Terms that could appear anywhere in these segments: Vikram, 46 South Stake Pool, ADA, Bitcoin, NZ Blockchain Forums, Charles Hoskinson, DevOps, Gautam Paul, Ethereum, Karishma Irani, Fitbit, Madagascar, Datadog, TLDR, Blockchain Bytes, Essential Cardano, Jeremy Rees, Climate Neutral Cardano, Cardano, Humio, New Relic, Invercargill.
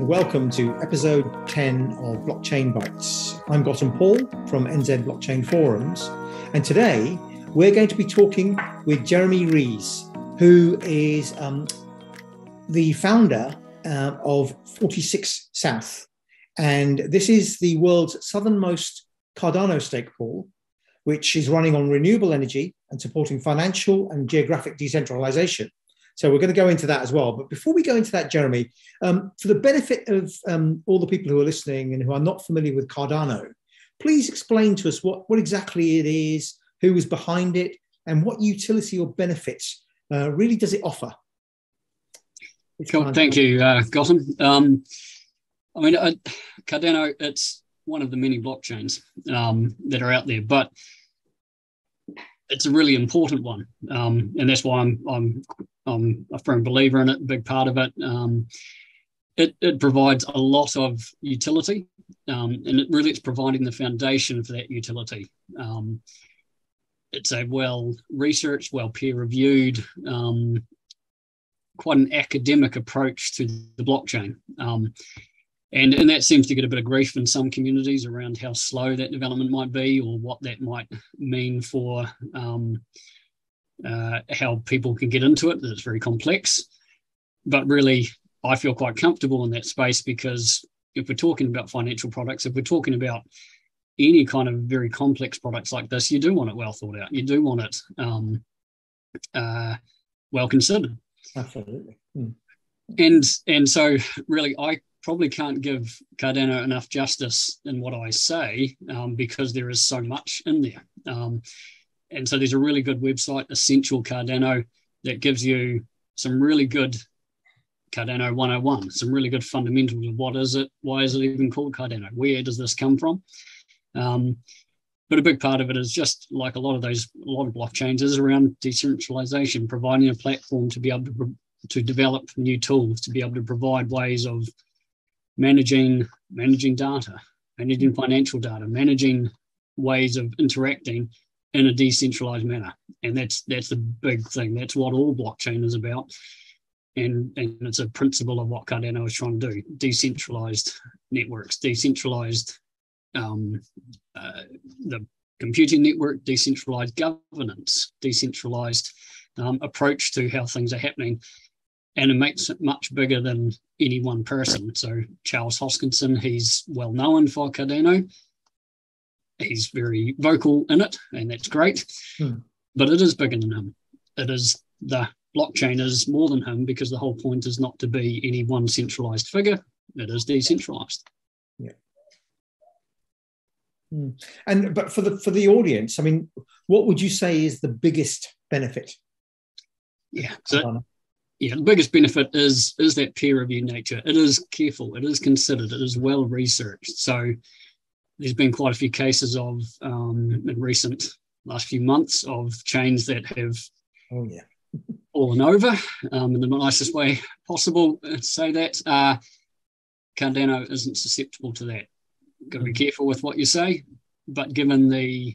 and welcome to episode 10 of Blockchain Bytes. I'm Gautam Paul from NZ Blockchain Forums, and today we're going to be talking with Jeremy Rees, who is the founder of 46 South. And this is the world's southernmost Cardano stake pool, which is running on renewable energy and supporting financial and geographic decentralization. So we're going to go into that as well. But before we go into that, Jeremy, for the benefit of all the people who are listening and who are not familiar with Cardano, please explain to us what exactly it is, who is behind it, and what utility or benefits really does it offer? Sure, thank you, Gautam. Cardano, it's one of the many blockchains that are out there, but it's a really important one, and that's why I'm a firm believer in it. A big part of it, it provides a lot of utility, and it's providing the foundation for that utility. It's a well-researched, well peer-reviewed, quite an academic approach to the blockchain, and that seems to get a bit of grief in some communities around how slow that development might be, or what that might mean for how people can get into it, that it's very complex. But really, I feel quite comfortable in that space, because if we're talking about financial products, if we're talking about any kind of very complex products like this, you do want it well thought out. You do want it well considered. Absolutely. Mm. And so really, I probably can't give Cardano enough justice in what I say, because there is so much in there. And so there's a really good website, Essential Cardano, that gives you some really good Cardano 101, some really good fundamentals of what is it, why is it even called Cardano, where does this come from? But a big part of it is, just like a lot of blockchains, is around decentralization, providing a platform to be able to develop new tools, to be able to provide ways of managing data, managing financial data, managing ways of interacting in a decentralized manner. And that's the big thing. That's what all blockchain is about. And it's a principle of what Cardano is trying to do: decentralized networks, decentralized the computing network, decentralized governance, decentralized approach to how things are happening. And it makes it much bigger than any one person. So Charles Hoskinson, he's well known for Cardano. He's very vocal in it, and that's great. Hmm. But it is bigger than him. It is, the blockchain is more than him, because the whole point is not to be any one centralized figure. It is decentralized. Yeah. And but for the audience, I mean, what would you say is the biggest benefit? Yeah. So, yeah, the biggest benefit is that peer review nature. It is careful, it is considered, it is well researched. So there's been quite a few cases of in recent last few months of chains that have fallen over in the nicest way possible. Say that Cardano isn't susceptible to that. Got to be careful with what you say, but given the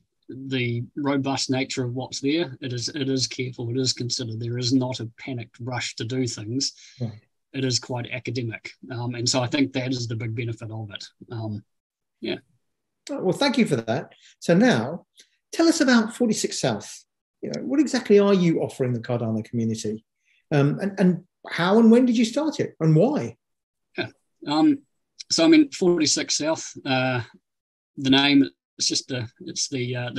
robust nature of what's there, it is careful, it is considered. There is not a panicked rush to do things. Right. It is quite academic, and so I think that is the big benefit of it. Yeah. Well, thank you for that. So now, tell us about 46 South. You know, what exactly are you offering the Cardano community, and how and when did you start it, and why? Yeah. So I mean, 46 South. The name. It's just the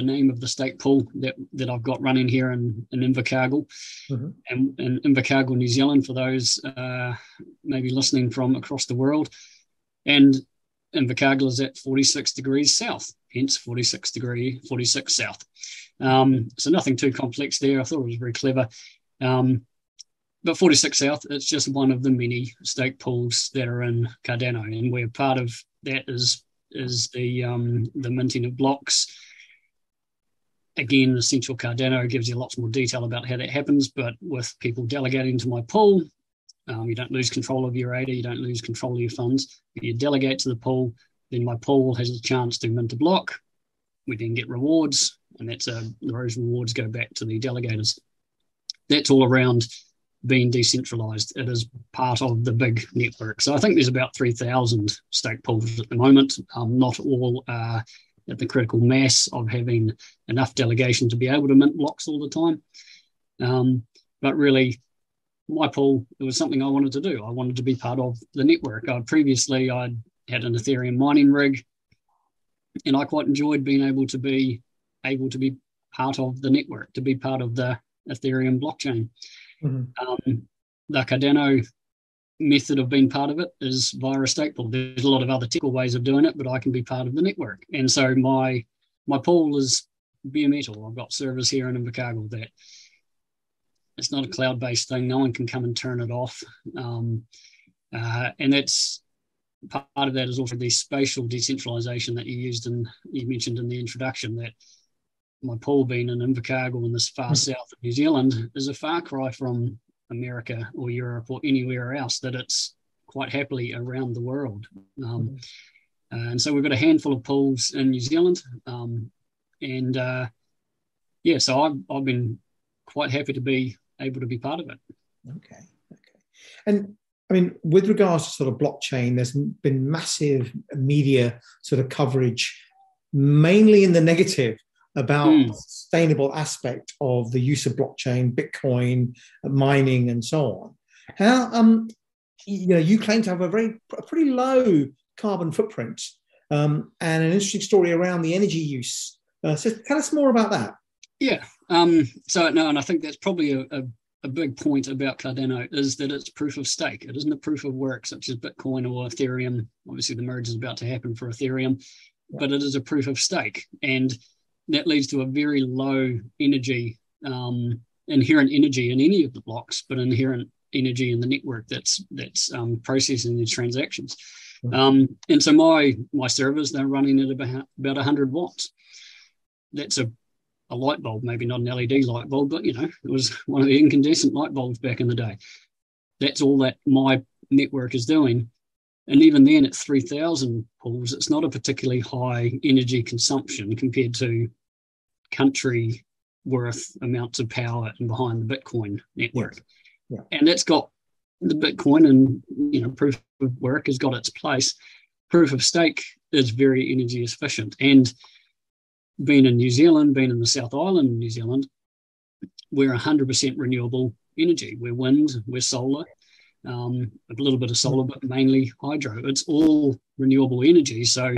name of the stake pool that I've got running here in Invercargill, mm-hmm. and Invercargill, New Zealand, for those maybe listening from across the world. And Invercargill is at 46 degrees south, hence 46 South. So nothing too complex there. I thought it was very clever. But 46 South, it's just one of the many stake pools that are in Cardano, and we're part of that is the minting of blocks. Again, Essential Cardano gives you lots more detail about how that happens, but with people delegating to my pool, you don't lose control of your ADA, you don't lose control of your funds. If you delegate to the pool, then my pool has a chance to mint a block. We then get rewards, and those rewards go back to the delegators. That's all around been decentralized. It is part of the big network. So I think there's about 3,000 stake pools at the moment. Not all are at the critical mass of having enough delegation to be able to mint blocks all the time. But really, my pool, it was something I wanted to do. I wanted to be part of the network. Previously, I'd had an Ethereum mining rig, and I quite enjoyed being able to be part of the network, to be part of the Ethereum blockchain. Mm-hmm. The Cardano method of being part of it is via a stake pool. There's a lot of other technical ways of doing it, but I can be part of the network. And so my pool is bare metal. I've got servers here in Invercargill that it's not a cloud-based thing. No one can come and turn it off. And that's part of that is also the spatial decentralization that you mentioned in the introduction, that my pool being in Invercargill in this far south of New Zealand is a far cry from America or Europe or anywhere else, that it's quite happily around the world. And so we've got a handful of pools in New Zealand. So I've been quite happy to be able to be part of it. Okay. And I mean, with regards to sort of blockchain, there's been massive media sort of coverage, mainly in the negative, about the sustainable aspect of the use of blockchain, Bitcoin, mining, and so on. How you claim to have a pretty low carbon footprint, and an interesting story around the energy use. So tell us more about that. Yeah. And I think that's probably a big point about Cardano is that it's proof of stake. It isn't a proof of work such as Bitcoin or Ethereum. Obviously, the merge is about to happen for Ethereum, but it is a proof of stake, and that leads to a very low energy, inherent energy in any of the blocks, but inherent energy in the network that's processing these transactions. And so my servers, they're running at about 100 watts. That's a light bulb, maybe not an LED light bulb, but, it was one of the incandescent light bulbs back in the day. That's all that my network is doing. And even then, at 3,000 pools, it's not a particularly high energy consumption compared to country worth amounts of power and behind the Bitcoin network. Yeah. And that's got the Bitcoin and, proof of work has got its place. Proof of stake is very energy efficient. And being in New Zealand, being in the South Island of New Zealand, we're 100% renewable energy. We're wind, we're solar. A little bit of solar, but mainly hydro. It's all renewable energy. So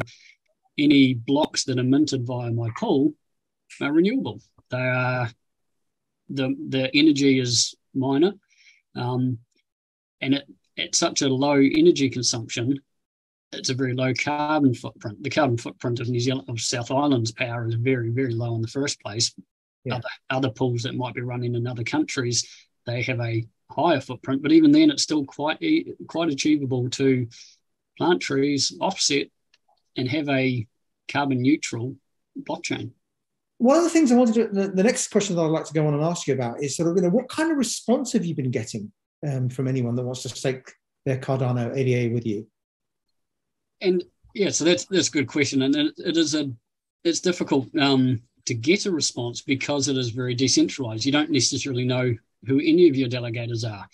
any blocks that are minted via my pool are renewable. They are, the energy is minor. And at such a low energy consumption, it's a very low carbon footprint. The carbon footprint of South Island's power is very, very low in the first place. Yeah. Other pools that might be running in other countries, they have a higher footprint, but even then it's still quite achievable to plant trees, offset, and have a carbon neutral blockchain. One of the things I wanted to, the next question that I'd like to go on and ask you about is sort of, what kind of response have you been getting from anyone that wants to stake their Cardano ADA with you? And yeah, so that's a good question, and it's difficult to get a response because it is very decentralized. You don't necessarily know who any of your delegators are.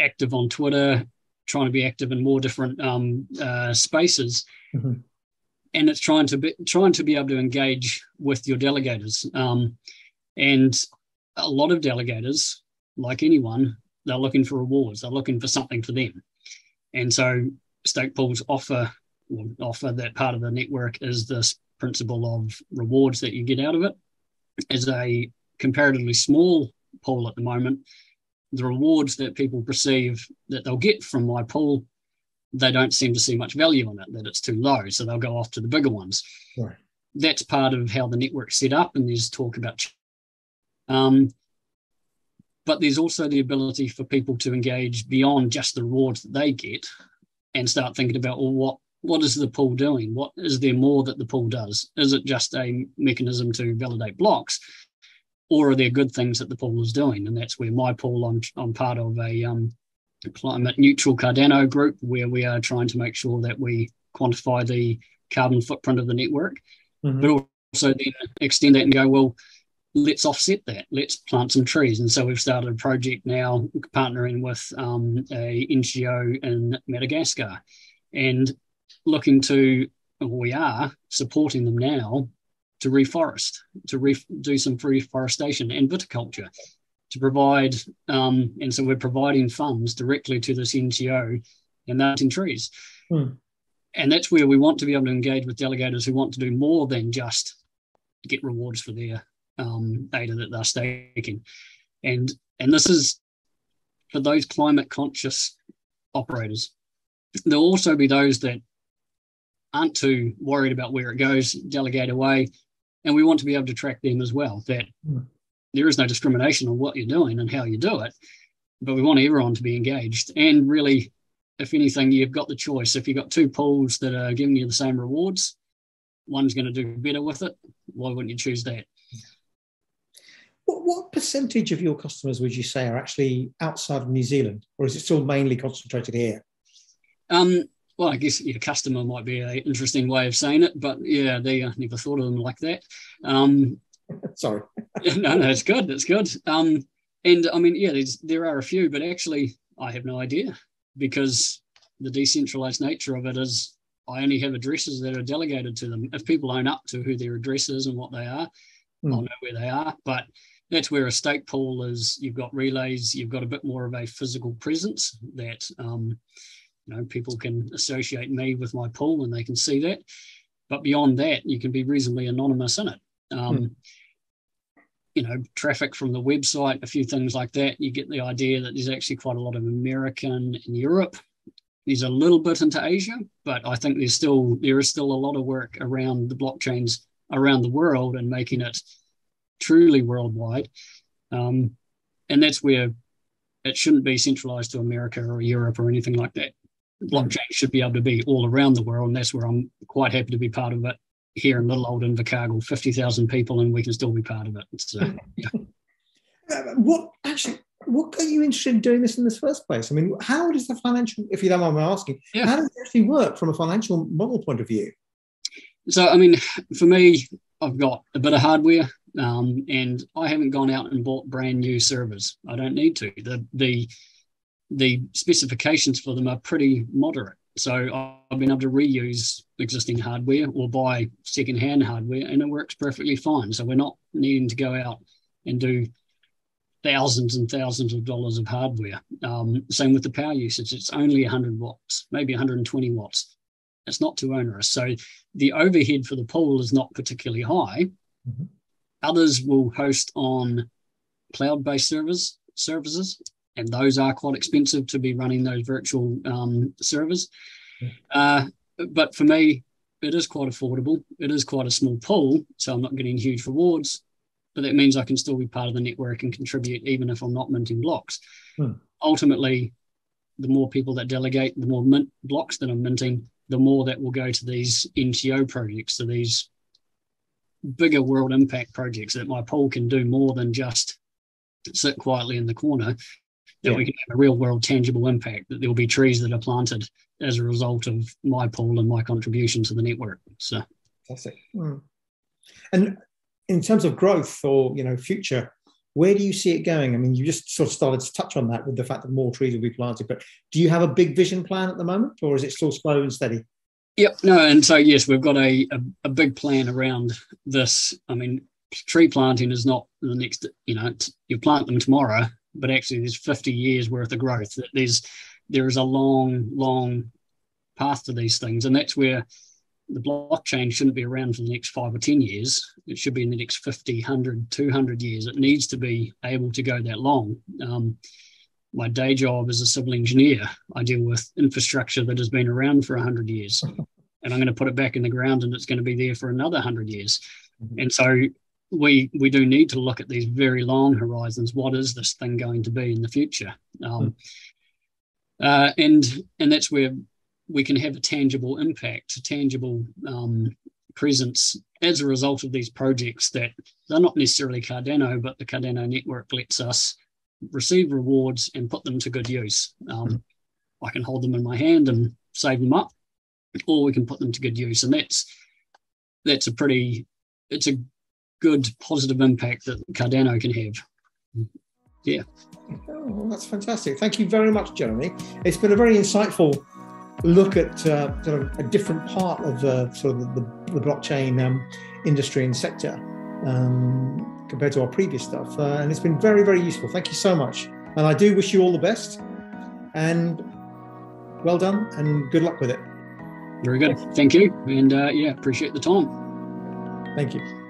Active on Twitter, trying to be active in more different spaces, and it's trying to be able to engage with your delegators. And a lot of delegators, like anyone, they're looking for rewards. They're looking for something for them, and so stake pools offer that part of the network is this principle of rewards that you get out of it. As a comparatively small pool at the moment, the rewards that people perceive that they'll get from my pool, they don't seem to see much value in it, that it's too low, so they'll go off to the bigger ones. Right. That's part of how the network's set up, and there's talk about... but there's also the ability for people to engage beyond just the rewards that they get and start thinking about, what is the pool doing? What is there more that the pool does? Is it just a mechanism to validate blocks, or are there good things that the pool is doing? And that's where my pool, I'm part of a Climate Neutral Cardano group where we are trying to make sure that we quantify the carbon footprint of the network, but also then extend that and go, well, let's offset that. Let's plant some trees. And so we've started a project now partnering with a NGO in Madagascar and looking to, we are supporting them now to reforest, to do some reforestation and viticulture, to provide, and so we're providing funds directly to this NGO and planting trees. Mm. And that's where we want to be able to engage with delegators who want to do more than just get rewards for their data that they're staking. And this is for those climate conscious operators. There'll also be those that aren't too worried about where it goes, delegate away. And we want to be able to track them as well, that there is no discrimination on what you're doing and how you do it, but we want everyone to be engaged. And really, if anything, you've got the choice. If you've got two pools that are giving you the same rewards, one's going to do better with it. Why wouldn't you choose that? What percentage of your customers would you say are actually outside of New Zealand, or is it still mainly concentrated here? Well, I guess your customer might be an interesting way of saying it, but yeah, they never thought of them like that. Sorry. No, it's good. It's good. And I mean, yeah, there are a few, but actually I have no idea, because the decentralized nature of it is I only have addresses that are delegated to them. If people own up to who their address is and what they are, I'll know where they are. But that's where a stake pool is. You've got relays, you've got a bit more of a physical presence that, you know, people can associate me with my pool and they can see that. But beyond that, you can be reasonably anonymous in it. You know, traffic from the website, a few things like that. You get the idea that there's actually quite a lot of American in Europe. There's a little bit into Asia, but I think there is still a lot of work around the blockchains around the world and making it truly worldwide. And that's where it shouldn't be centralized to America or Europe or anything like that. Blockchain should be able to be all around the world, and that's where I'm quite happy to be part of it. Here in little old Invercargill, 50,000 people, and we can still be part of it. So, yeah. What got you interested in doing this in the first place? I mean, how does the financial, if you don't mind me asking, how does it actually work from a financial model point of view? So, I mean, for me, I've got a bit of hardware, and I haven't gone out and bought brand new servers. I don't need to. The specifications for them are pretty moderate. So I've been able to reuse existing hardware or buy secondhand hardware, and it works perfectly fine. So we're not needing to go out and do thousands and thousands of dollars of hardware. Same with the power usage. It's only 100 watts, maybe 120 watts. It's not too onerous. So the overhead for the pool is not particularly high. Mm-hmm. Others will host on cloud-based services. And those are quite expensive to be running those virtual servers. But for me, it is quite affordable. It is quite a small pool, so I'm not getting huge rewards. But that means I can still be part of the network and contribute, even if I'm not minting blocks. Hmm. Ultimately, the more people that delegate, the more blocks that I'm minting, the more that will go to these NGO projects, to these bigger world impact projects, that my pool can do more than just sit quietly in the corner. That we can have a real world tangible impact, that there will be trees that are planted as a result of my pool and my contribution to the network. So that's it. Mm. And in terms of growth or, you know, future, where do you see it going? I mean, you just sort of started to touch on that with the fact that more trees will be planted, but do you have a big vision plan at the moment, or is it still slow and steady? Yep. No. And so, yes, we've got a big plan around this. I mean, tree planting is not the next, you know, you plant them tomorrow, but actually there's 50 years worth of growth. There is a long, long path to these things. And that's where the blockchain shouldn't be around for the next 5 or 10 years. It should be in the next 50, 100, 200 years. It needs to be able to go that long. My day job is a civil engineer. I deal with infrastructure that has been around for 100 years. And I'm going to put it back in the ground, and it's going to be there for another 100 years. Mm-hmm. And so we do need to look at these very long horizons. What is this thing going to be in the future? And that's where we can have a tangible impact, a tangible presence as a result of these projects that they're not necessarily Cardano, but the Cardano network lets us receive rewards and put them to good use. I can hold them in my hand and save them up, or we can put them to good use. And that's a good positive impact that Cardano can have. Yeah. Oh, well, that's fantastic. Thank you very much, Jeremy. It's been a very insightful look at sort of a different part of sort of the blockchain industry and sector compared to our previous stuff. And it's been very, very useful. Thank you so much. And I do wish you all the best. And well done and good luck with it. Very good. Thank you. And yeah, appreciate the time. Thank you.